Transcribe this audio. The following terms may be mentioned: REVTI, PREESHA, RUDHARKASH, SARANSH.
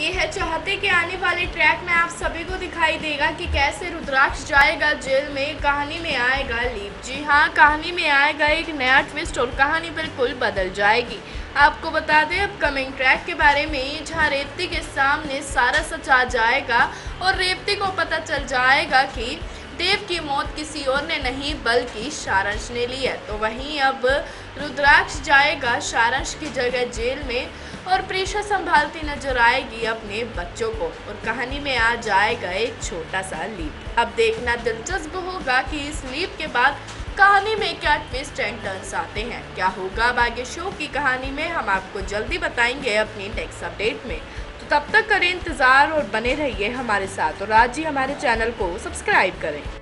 ये है चाहते कि आने वाले ट्रैक में आप सभी को दिखाई देगा कि कैसे रुद्राक्ष जाएगा जेल में। कहानी में आएगा लीप, जी हाँ कहानी में आएगा एक नया ट्विस्ट और कहानी बिल्कुल बदल जाएगी। आपको बता दें अपकमिंग ट्रैक के बारे में, जहाँ रेवती के सामने सारा सच आ जाएगा और रेवती को पता चल जाएगा कि देव की मौत किसी और ने नहीं बल्कि सारंश ने ली है। तो वहीं अब रुद्राक्ष जाएगा सारंश की जगह जेल में और प्रीशा संभालती नजर आएगी अपने बच्चों को और कहानी में आ जाएगा एक छोटा सा लीप। अब देखना दिलचस्प होगा कि इस लीप के बाद कहानी में क्या ट्विस्ट एंड टर्न्स आते हैं। क्या होगा अब आगे शो की कहानी में, हम आपको जल्दी बताएंगे अपनी टेक्स्ट अपडेट में। तब तक करें इंतज़ार और बने रहिए हमारे साथ और आज ही हमारे चैनल को सब्सक्राइब करें।